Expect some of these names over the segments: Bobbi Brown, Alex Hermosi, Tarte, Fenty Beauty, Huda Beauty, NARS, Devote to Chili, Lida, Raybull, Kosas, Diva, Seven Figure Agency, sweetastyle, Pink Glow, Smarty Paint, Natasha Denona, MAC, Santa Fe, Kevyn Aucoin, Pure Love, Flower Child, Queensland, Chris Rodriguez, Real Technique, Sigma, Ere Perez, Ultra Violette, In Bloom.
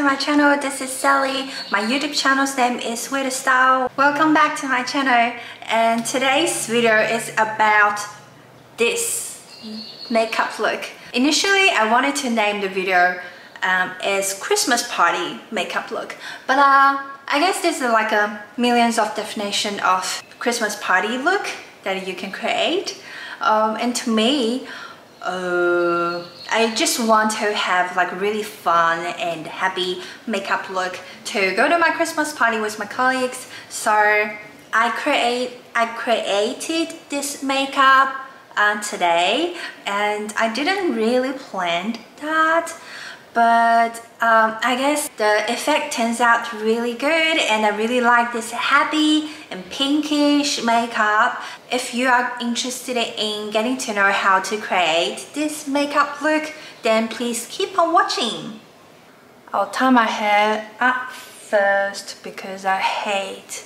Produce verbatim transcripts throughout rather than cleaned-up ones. to my channel. This is Sally. My YouTube channel's name is sweetastyle. Welcome back to my channel, and today's video is about this makeup look. Initially I wanted to name the video um, as Christmas Party Makeup Look, but uh, I guess there's like a millions of definition of Christmas party look that you can create, um, and to me Uh, I just want to have like really fun and happy makeup look to go to my Christmas party with my colleagues. So I create I created this makeup uh, today, and I didn't really plan that, but um, I guess the effect turns out really good, and I really like this happy and pinkish makeup. If you are interested in getting to know how to create this makeup look, then please keep on watching. I'll tie my hair up first because I hate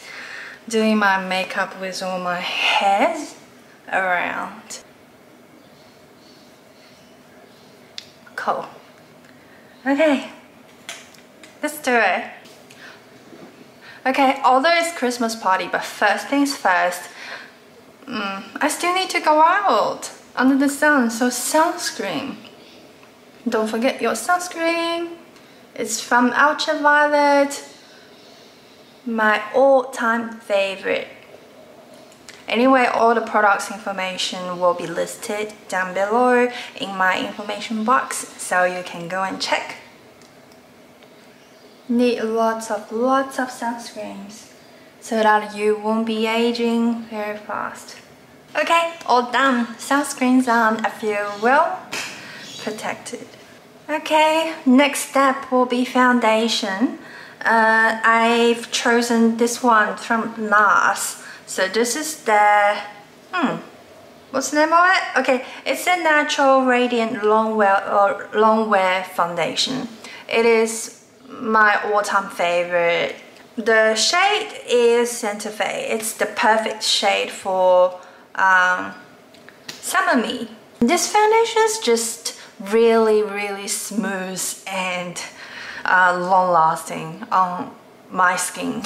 doing my makeup with all my hairs around. Cool. Okay, let's do it. Okay, although it's Christmas party, but first things first, mm, I still need to go out under the sun, so sunscreen. Don't forget your sunscreen. It's from Ultra Violette, my all-time favorite. Anyway, all the products information will be listed down below in my information box, so you can go and check. Need lots of lots of sunscreens so that you won't be aging very fast. Okay, all done. Sunscreen's on. I feel well protected. Okay, next step will be foundation. Uh, I've chosen this one from NARS. So this is the, hmm, what's the name of it? Okay, it's a Natural Radiant Longwear or Longwear Foundation. It is my all-time favorite. The shade is Santa Fe. It's the perfect shade for um, summer me. This foundation is just really, really smooth and uh, long-lasting on my skin.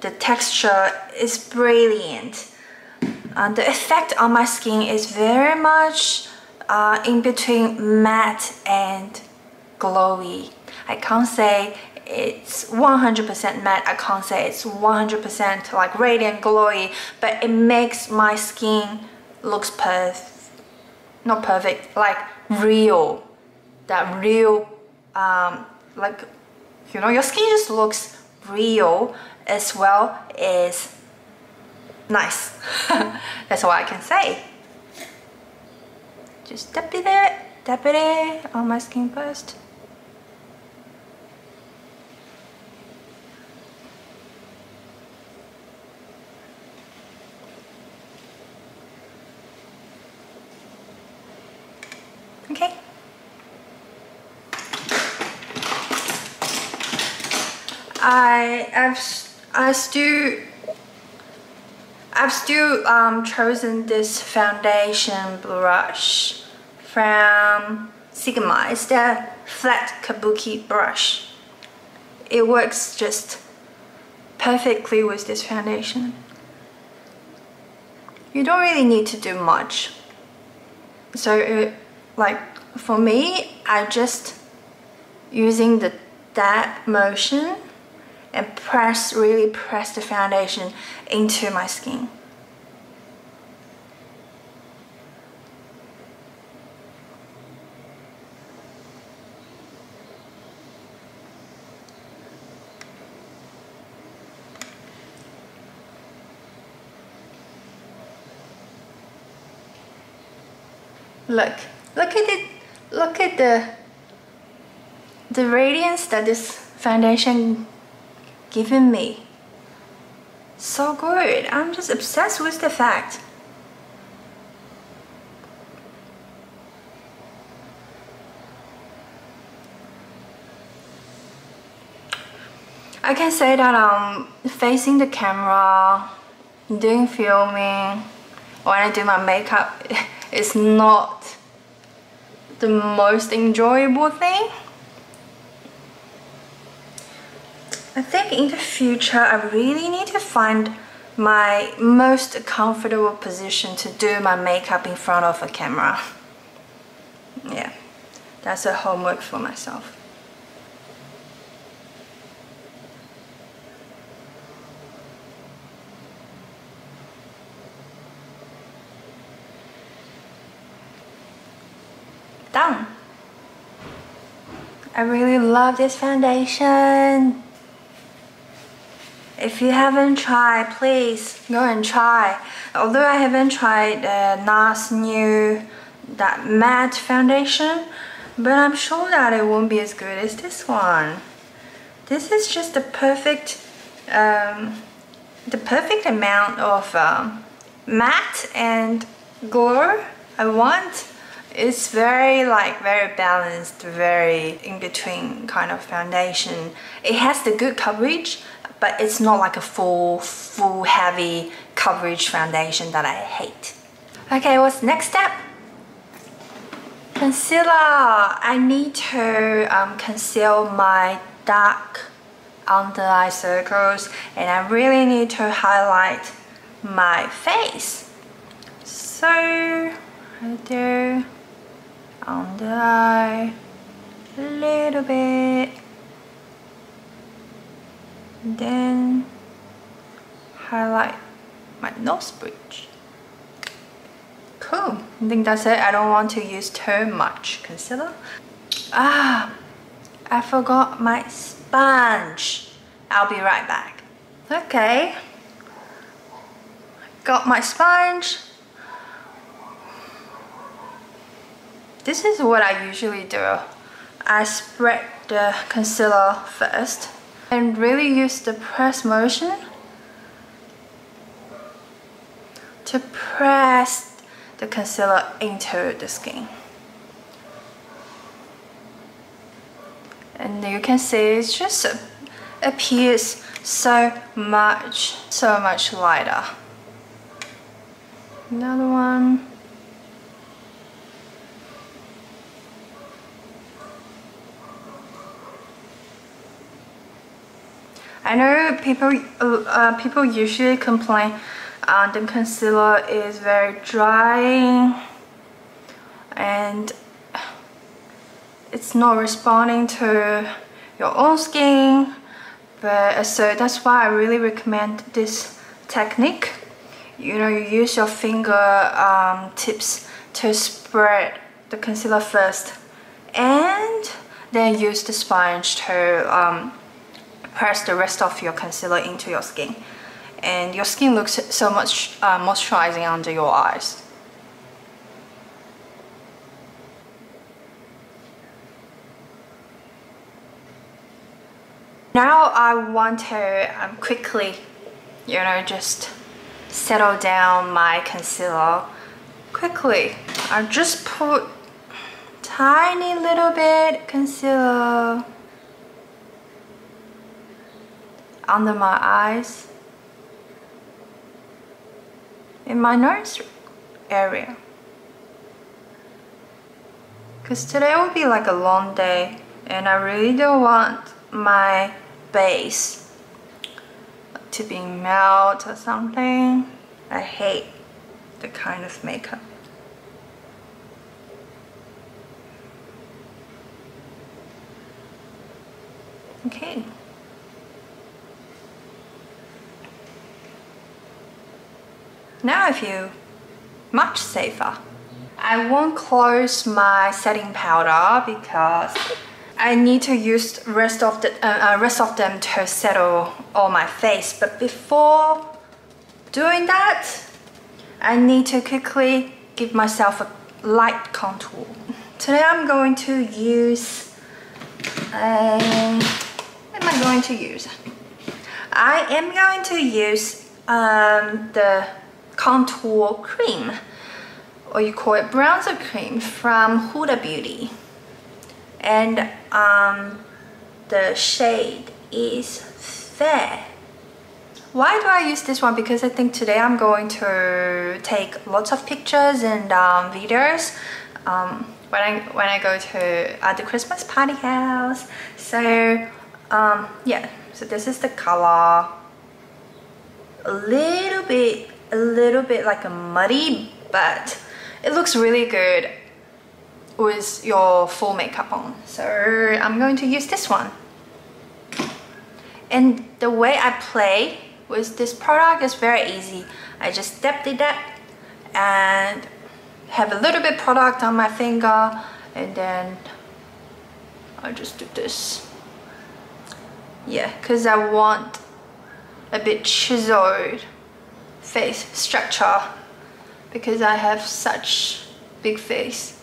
The texture is brilliant. Uh, the effect on my skin is very much uh, in between matte and glowy. I can't say it's one hundred percent matte. I can't say it's one hundred percent like radiant glowy, but it makes my skin looks perfect, not perfect, like real. That real, um, like, you know, your skin just looks real as well as nice. That's all I can say. Just tap it there, tap it in on my skin first. Okay. I have I still I've still um, chosen this foundation brush from Sigma. It's the flat kabuki brush. It works just perfectly with this foundation. You don't really need to do much. So it, like for me, I just using the dab motion and press, really press the foundation into my skin. Look, look at it, look at the, the radiance that this foundation giving me. So good. I'm just obsessed with the fact. I can say that um facing the camera, doing filming, when I do my makeup, it's not the most enjoyable thing. I think in the future I really need to find my most comfortable position to do my makeup in front of a camera. Yeah, that's a homework for myself. Done. I really love this foundation. If you haven't tried, please go and try. Although I haven't tried the NARS new that matte foundation, but I'm sure that it won't be as good as this one. This is just the perfect, um, the perfect amount of um, matte and glow I want. It's very like very balanced, very in between kind of foundation. It has the good coverage, but it's not like a full, full heavy coverage foundation that I hate. Okay, what's next step? Concealer. I need to um, conceal my dark under eye circles, and I really need to highlight my face. So right there, under eye, a little bit, then highlight my nose bridge. Cool, I think that's it. I don't want to use too much concealer. Ah, I forgot my sponge. I'll be right back. Okay, got my sponge. This is what I usually do. I spread the concealer first and really use the press motion to press the concealer into the skin. And you can see it just appears so much, so much lighter. Another one. I know people uh, people usually complain uh, the concealer is very drying and it's not responding to your own skin, but so that's why I really recommend this technique. You know, you use your finger um, tips to spread the concealer first and then use the sponge to um, press the rest of your concealer into your skin, and your skin looks so much uh, moisturizing under your eyes. Now I want to um, quickly, you know, just settle down my concealer quickly. I just put tiny little bit concealer under my eyes, in my nose area, because today will be like a long day and I really don't want my base to be melt or something. I hate the kind of makeup. Okay. Now I feel much safer. I won't close my setting powder because I need to use rest of the uh, rest of them to settle all my face. But before doing that, I need to quickly give myself a light contour. Today I'm going to use. A, what am I going to use? I am going to use um, the contour cream, or you call it bronzer cream, from Huda Beauty, and um, the shade is Fair. Why do I use this one? Because I think today I'm going to take lots of pictures and um, videos um, when I when I go to at the Christmas party house. So um, yeah, So this is the color. A little bit, a little bit like a muddy, but it looks really good with your full makeup on. So I'm going to use this one. And the way I play with this product is very easy. I just dab the dab and have a little bit product on my finger, and then I just do this. Yeah, because I want a bit chiseled face structure because I have such big face.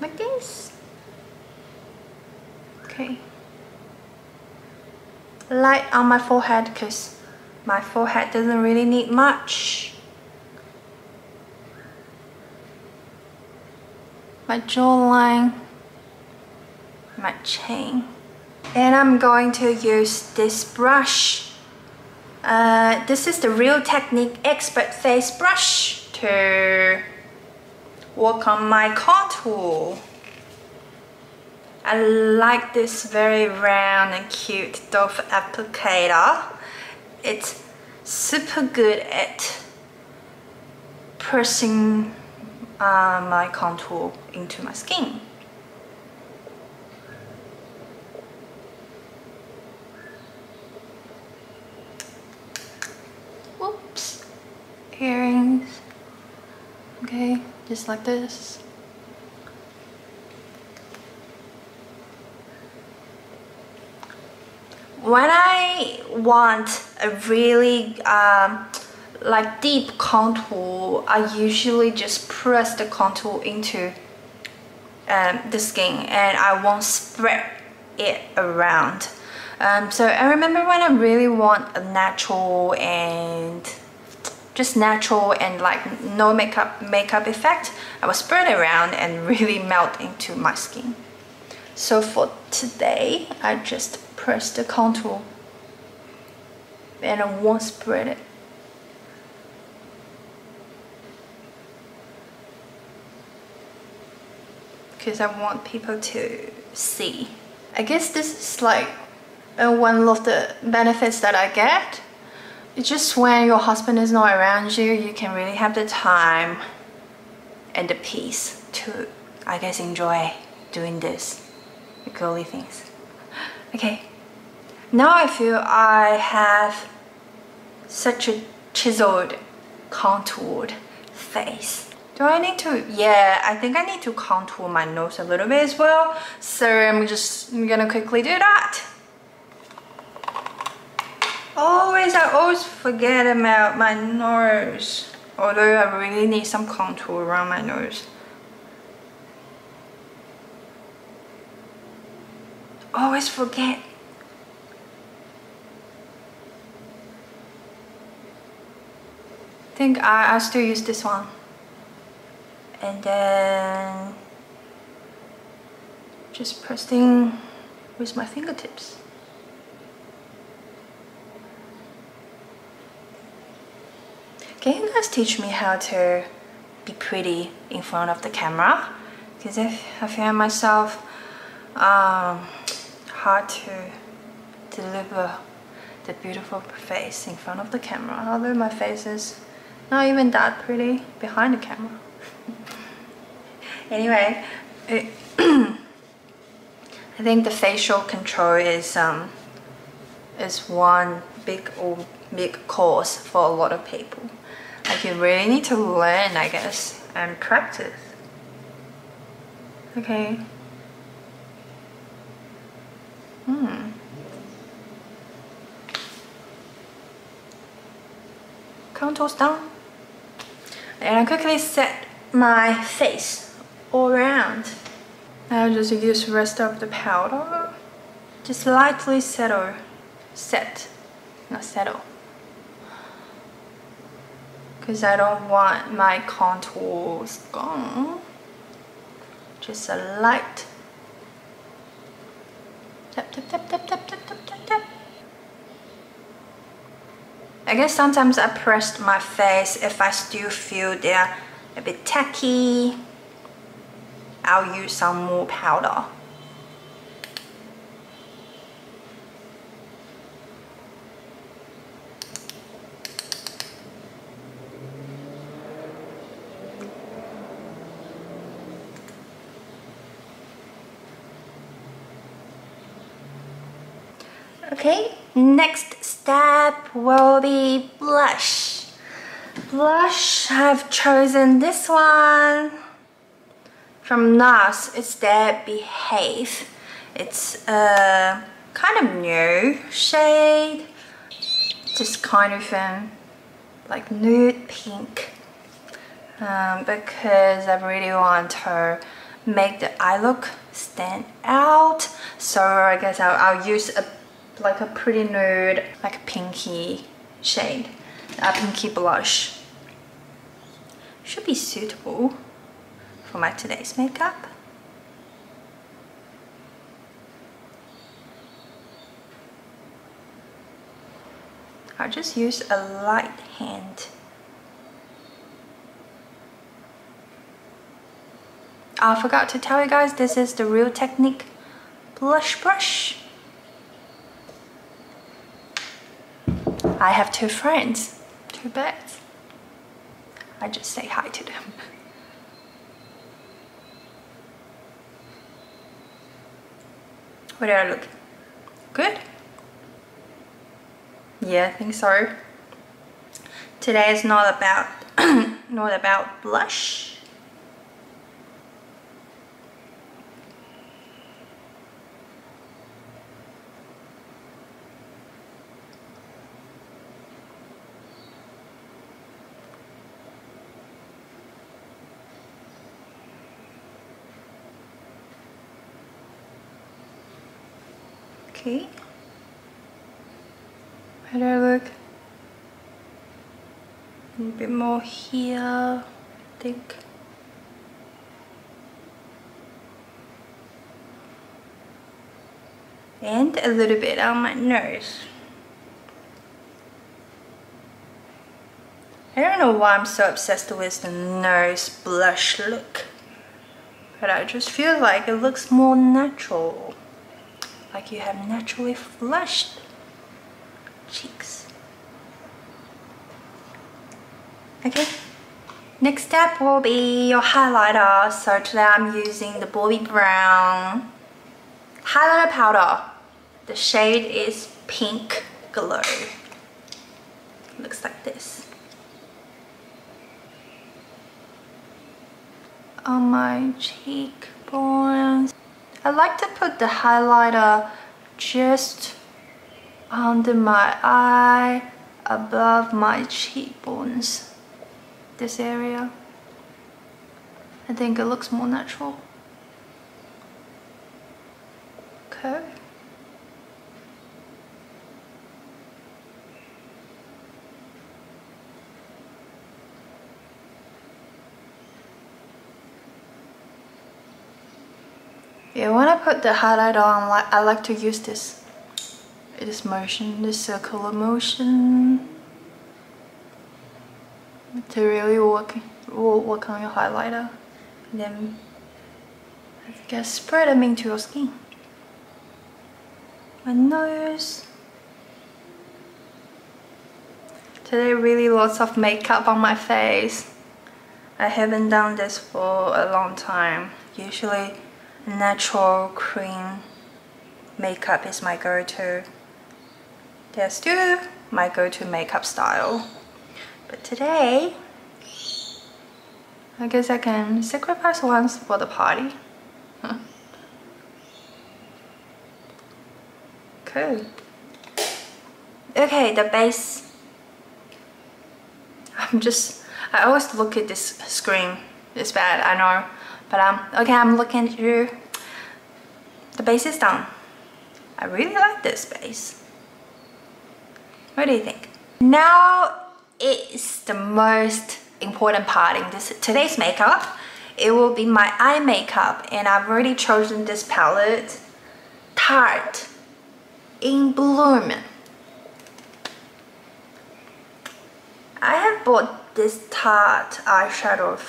Like this. Okay. Light on my forehead because my forehead doesn't really need much. My jawline, my chin. And I'm going to use this brush. Uh, this is the Real Technique Expert Face Brush to work on my contour. I like this very round and cute doe applicator. It's super good at pressing uh, my contour into my skin. Whoops. Earrings. Okay, just like this. When I want a really um, like deep contour, I usually just press the contour into um, the skin and I won't spread it around. Um, so I remember when I really want a natural and just natural and like no makeup makeup effect, I will spread it around and really melt into my skin. So for today, I just press the contour and I won't spread it. Because I want people to see. I guess this is like one of the benefits that I get. It's just when your husband is not around you, you can really have the time and the peace to, I guess, enjoy doing this. The girly things. Okay. Now I feel I have such a chiseled, contoured face. Do I need to? Yeah, I think I need to contour my nose a little bit as well. So I'm just I'm gonna quickly do that. Always, I always forget about my nose. Although I really need some contour around my nose. Always forget. I think I, I still use this one. And then just pressing with my fingertips. Can you guys teach me how to be pretty in front of the camera? Because I, I found myself um, hard to deliver the beautiful face in front of the camera, although my face is not even that pretty behind the camera. Anyway, it I think the facial control is um is one big old big cause for a lot of people. Like you really need to learn, I guess, and practice. Okay. Hmm. Contours down. And I quickly set my face all around. I'll just use the rest of the powder. Just lightly settle. Set. Not settle. Because I don't want my contours gone. Just a light. Tap, tap, tap, tap, tap, tap, tap, tap, tap. I guess sometimes I press my face if I still feel they're a bit tacky. I'll use some more powder. Okay, next step will be blush. Blush, I've chosen this one from NARS. It's their Behave. It's a kind of new shade, just kind of um, like nude pink, um, because I really want to make the eye look stand out. So I guess I'll, I'll use a like a pretty nude, like a pinky shade, a pinky blush. Should be suitable for my today's makeup. I'll just use a light hand. I forgot to tell you guys, this is the Real Technique blush brush. I have two friends, two bags. I just say hi to them. What did I look? Good? Yeah, I think so. Today is not about not about blush. Okay, how do I look? A bit more here, I think. And a little bit on my nose. I don't know why I'm so obsessed with the nose blush look, but I just feel like it looks more natural. Like you have naturally flushed cheeks. Okay, next step will be your highlighter. So today I'm using the Bobbi Brown highlighter powder. The shade is Pink Glow. Looks like this. On my cheekbones. I like to put the highlighter just under my eye, above my cheekbones, this area. I think it looks more natural. Okay. Yeah, when I put the highlighter on, like, I like to use this, this motion, this circular motion, to really work, work on your highlighter. And then, I guess, spread them into your skin. My nose. Today, really lots of makeup on my face. I haven't done this for a long time. Usually, natural cream makeup is my go-to. They're still my go-to makeup style, but today I guess I can sacrifice once for the party. Huh. Cool. Okay, the base. I'm just I always look at this screen. It's bad, I know. But um, okay, I'm looking at you. The base is done. I really like this base. What do you think? Now it's the most important part in this today's makeup. It will be my eye makeup, and I've already chosen this palette, Tarte, In Bloom. I have bought this Tarte eyeshadow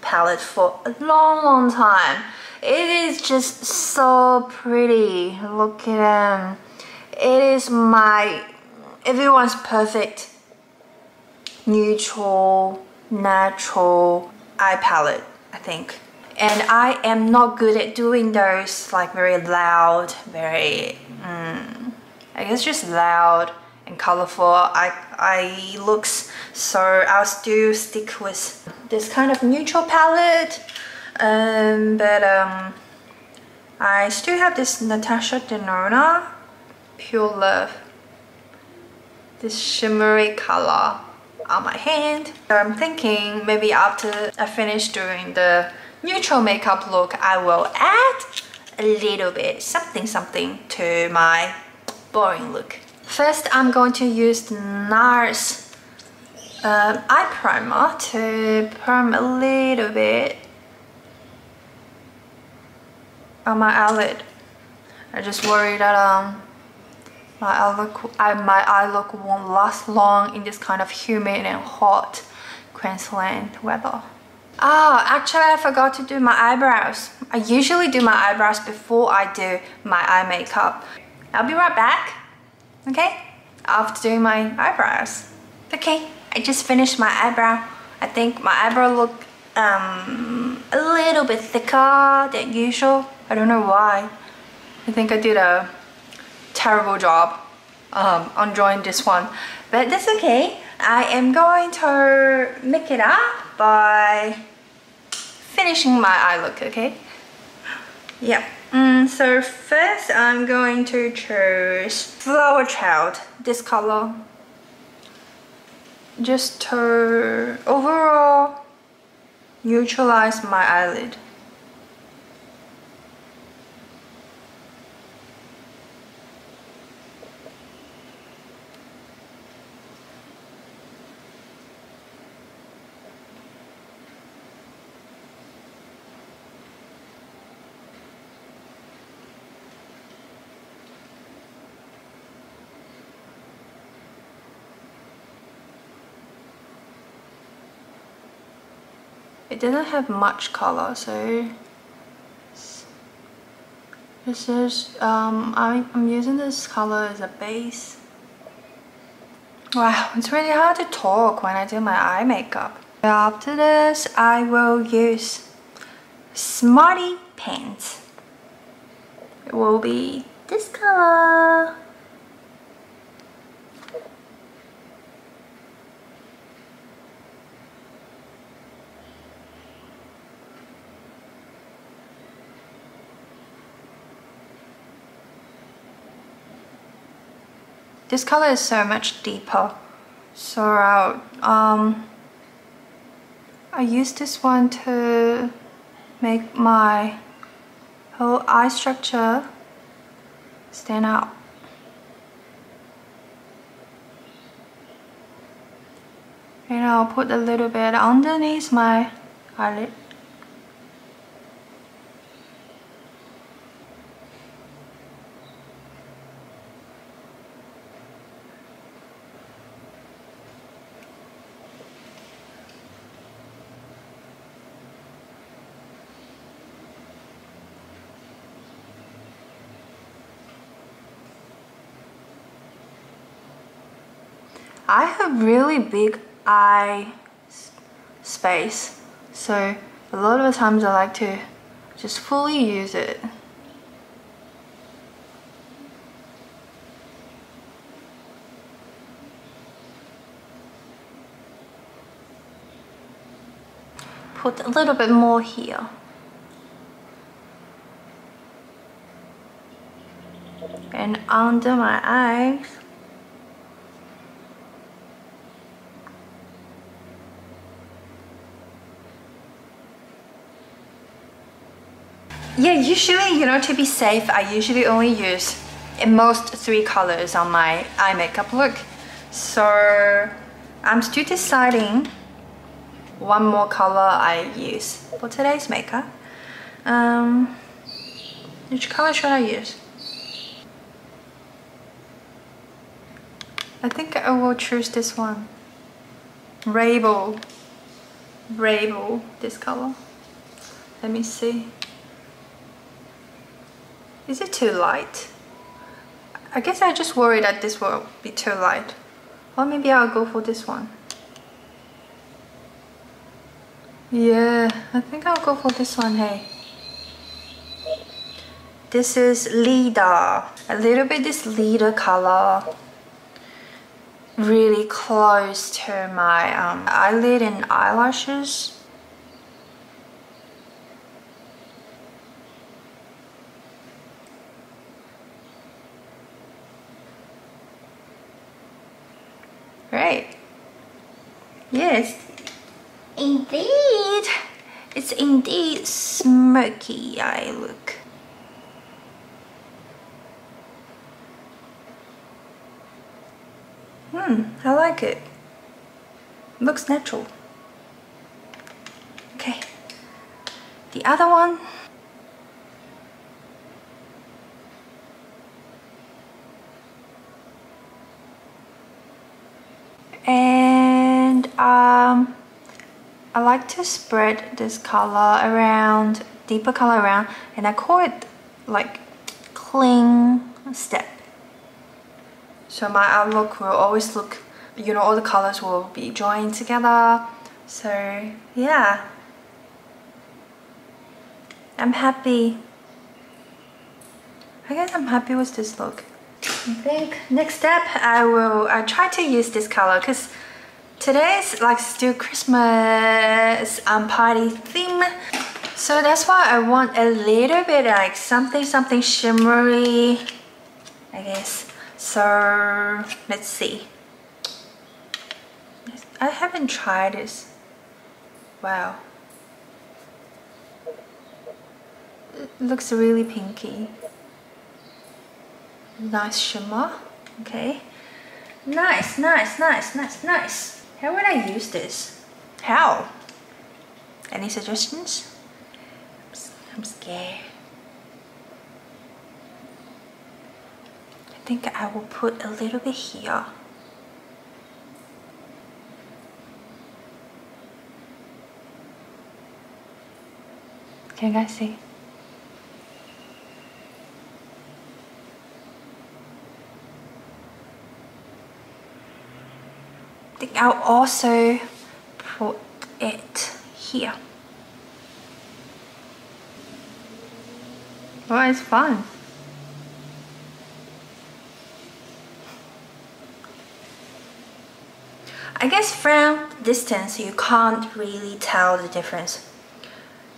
palette for a long, long time. It is just so pretty. Look at them. It is my everyone's perfect neutral, natural eye palette, I think. And I am not good at doing those like very loud, very, mm, I guess just loud and colorful. I, I looks, so I'll still stick with this kind of neutral palette. Um, but um, I still have this Natasha Denona Pure Love, this shimmery color on my hand. So I'm thinking maybe after I finish doing the neutral makeup look, I will add a little bit something something to my boring look. First, I'm going to use the NARS um, eye primer to prime a little bit on my eyelid. I just worry that um my eye look I, my eye look won't last long in this kind of humid and hot Queensland weather. Oh, actually I forgot to do my eyebrows. I usually do my eyebrows before I do my eye makeup. I'll be right back, okay? After doing my eyebrows. Okay, I just finished my eyebrow. I think my eyebrow looked um, a little bit thicker than usual. I don't know why. I think I did a terrible job um, on drawing this one. But that's okay. I am going to make it up by finishing my eye look, okay? Yeah. Mm, so first I'm going to choose Flower Child, this color, just to overall neutralize my eyelid. It doesn't have much color, so this is um, I'm, I'm using this color as a base. Wow, it's really hard to talk when I do my eye makeup. After this, I will use Smarty Paint. It will be this color. This color is so much deeper, so I'll, um, I use this one to make my whole eye structure stand out. And I'll put a little bit underneath my eyelid. I have really big eye space, so a lot of the times I like to just fully use it. Put a little bit more here. And under my eyes. Yeah, usually, you know, to be safe, I usually only use at most three colors on my eye makeup look. So I'm still deciding one more color I use for today's makeup. Um, which color should I use? I think I will choose this one. Raybull. Raybull, this color. Let me see. Is it too light? I guess I just worry that this will be too light. Or maybe I'll go for this one. Yeah, I think I'll go for this one, hey. This is Lida. A little bit this Lida color. Really close to my um, eyelid and eyelashes. Great. Yes. Indeed. It's indeed smoky eye look. Hmm, I like it. Looks natural. Okay. The other one. And um I like to spread this color around, deeper color around, and I call it like cling step. So my outlook will always look, you know, all the colors will be joined together. So yeah, I'm happy. I guess I'm happy with this look. I think next step I will, I try to use this color because today's like still Christmas um, party theme. So that's why I want a little bit like something, something shimmery, I guess. So let's see. I haven't tried this. Wow. It looks really pinky. Nice shimmer. Okay. Nice, nice, nice, nice, nice. How would I use this? How? Any suggestions? I'm scared. I think I will put a little bit here. Can you guys see? I think I'll also put it here. Well, it's fun. I guess from distance you can't really tell the difference,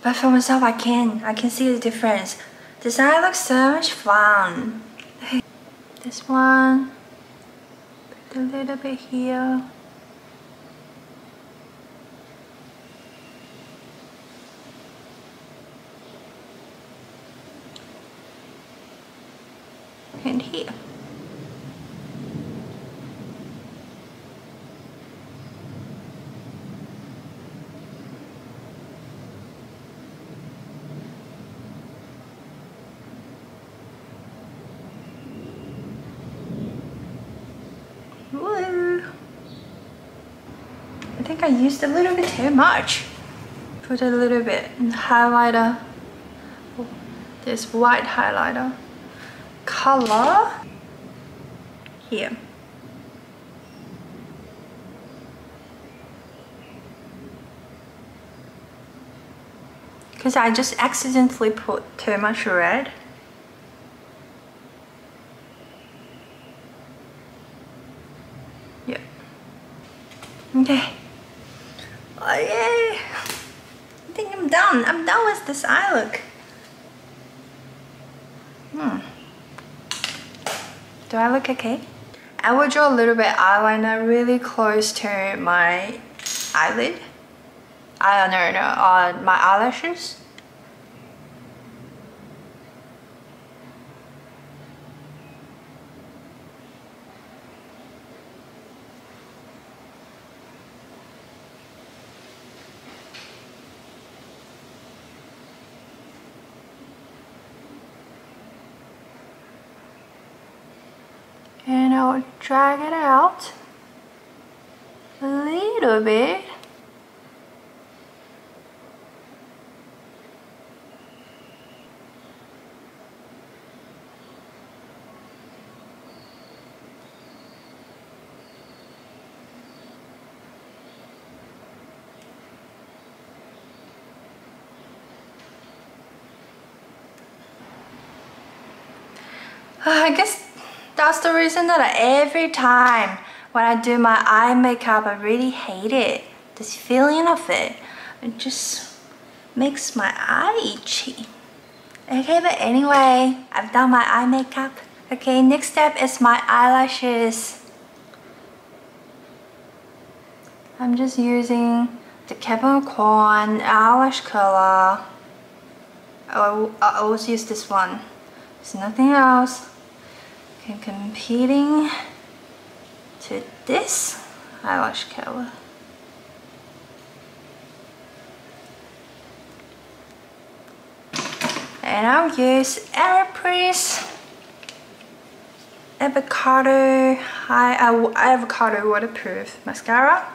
but for myself I can. I can see the difference. This eye looks so much fun. This one, put a little bit here. And here. I used a little bit too much. Put a little bit in highlighter. This white highlighter color here. Because I just accidentally put too much red. Yep. Okay. Oh yeah, I think I'm done. I'm done with this eye look. Hmm. Do I look okay? I will draw a little bit eyeliner really close to my eyelid. I don't know, no, on my eyelashes. And I'll drag it out a little bit. I guess that's the reason that I, every time when I do my eye makeup, I really hate it. This feeling of it, it just makes my eye itchy. Okay, but anyway, I've done my eye makeup. Okay, next step is my eyelashes. I'm just using the Kevyn Aucoin eyelash curler. I, I always use this one. There's nothing else. Okay, competing to this eyelash curler. And I'll use Ere Perez Avocado High uh, Avocado Waterproof Mascara.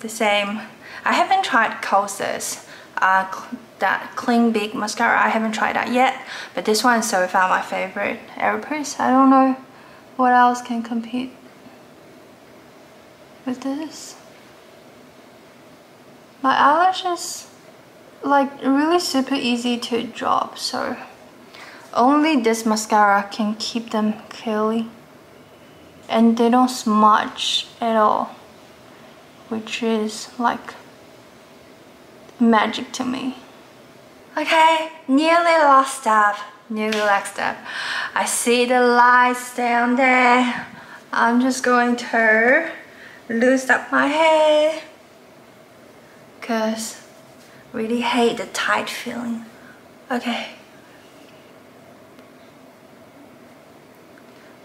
The same. I haven't tried Kosas. Uh, that Cling Big mascara, I haven't tried that yet, but this one is so far my favorite. Ere Perez, I don't know what else can compete with this. My eyelash is like really super easy to drop, so only this mascara can keep them curly and they don't smudge at all, which is like magic to me. Okay, nearly last step, nearly last step. I see the lights down there. I'm just going to loosen up my hair because I really hate the tight feeling. Okay.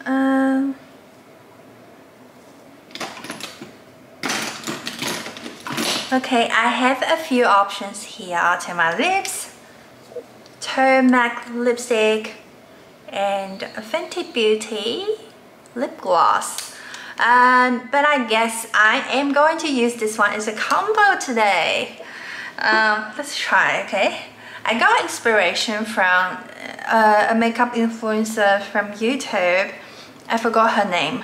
Um. Okay, I have a few options here to my lips. MAC lipstick and a Fenty Beauty lip gloss. Um, but I guess I am going to use this one as a combo today. Um, let's try, okay? I got inspiration from uh, a makeup influencer from YouTube. I forgot her name,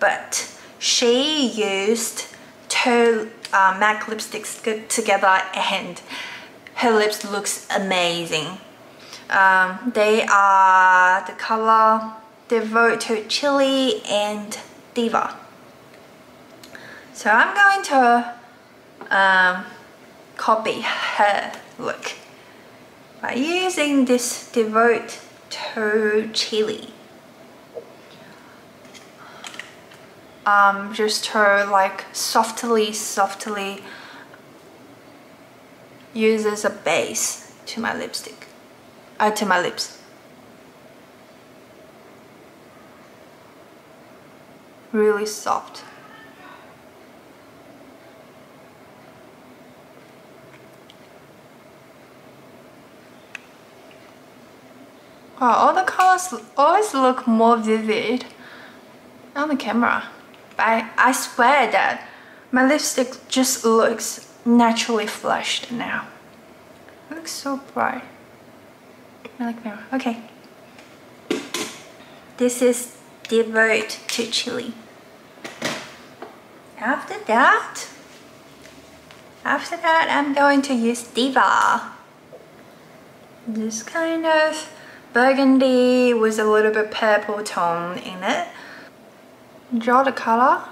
but she used two uh, MAC lipsticks together and her lips looks amazing. Um, they are the color Devote to Chili and Diva. So I'm going to um, copy her look by using this Devote to Chili. Um, just to like softly, softly use as a base to my lipstick. Uh, to my lips. Really soft. Oh, all the colors always look more vivid on the camera. But I, I swear that my lipstick just looks naturally flushed now. It looks so bright. I like mirror. Okay. This is Devote to Chili. After that, after that, I'm going to use Diva. This kind of burgundy with a little bit purple tone in it. Draw the color.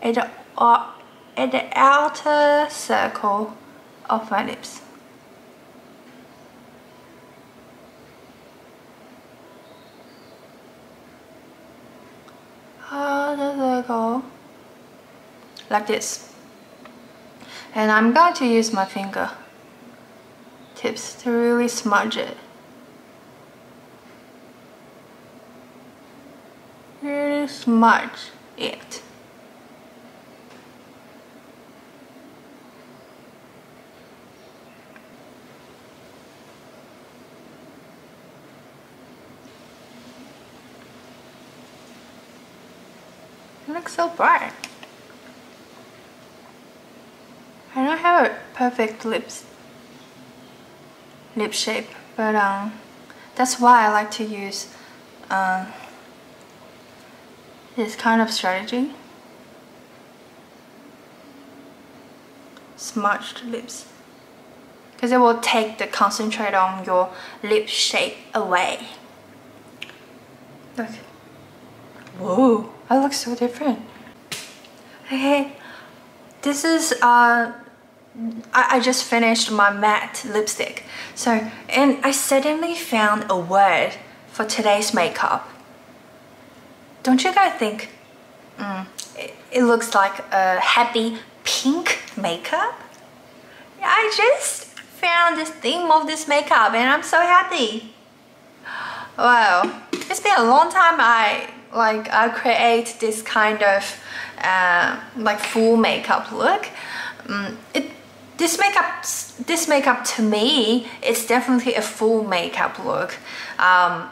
It. Uh, at the outer circle of my lips. Outer circle. Like this. And I'm going to use my finger tips to really smudge it. Really smudge it. It looks so bright. I don't have a perfect lips lip shape, but um, that's why I like to use um, this kind of strategy. Smudged lips, because it will take the concentrate on your lip shape away. Look. Whoa, that looks so different. Okay, this is uh I, I just finished my matte lipstick. So, and I suddenly found a word for today's makeup. Don't you guys think mm, it, it looks like a happy pink makeup? I just found this theme of this makeup and I'm so happy. Wow, it's been a long time I like I create this kind of uh, like full makeup look. Um, it this makeup this makeup to me is definitely a full makeup look, um,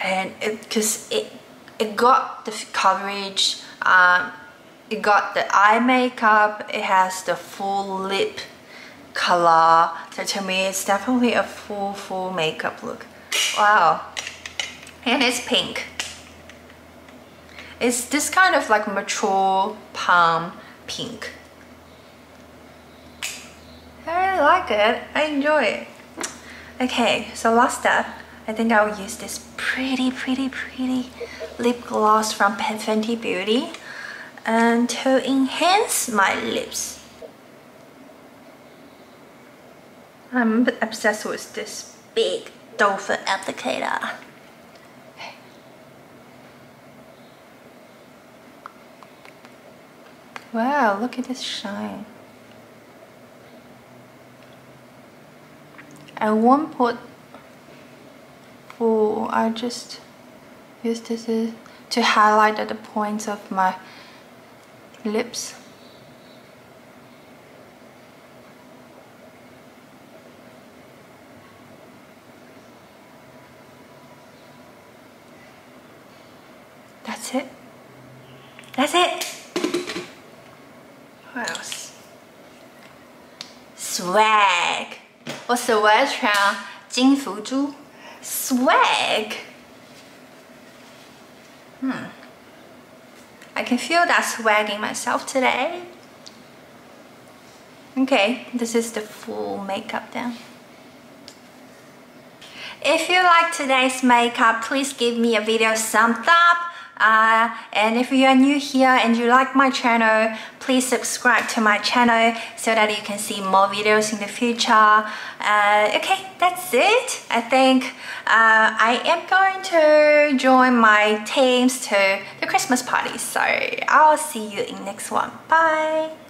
and it because it it got the coverage. Um, It got the eye makeup, it has the full lip color, so to me it's definitely a full full makeup look. Wow. And it's pink. It's this kind of like mature palm pink. I really like it, I enjoy it. Okay, so last step, I think I will use this pretty pretty pretty lip gloss from Fenty Beauty. And to enhance my lips. I'm obsessed with this big dolphin applicator. Okay. Wow, look at this shine. At one point, oh, I just used this to highlight at the points of my lips. That's it. That's it. What else? Swag. What's the word from 金福珠? Swag. Hmm. I can feel that swag in myself today. Okay, this is the full makeup then. If you like today's makeup, please give me a video thumbs up. Uh, and if you are new here and you like my channel, please subscribe to my channel so that you can see more videos in the future. Uh, okay, that's it. I think uh, I am going to join my teams to the Christmas party. So I'll see you in the next one. Bye.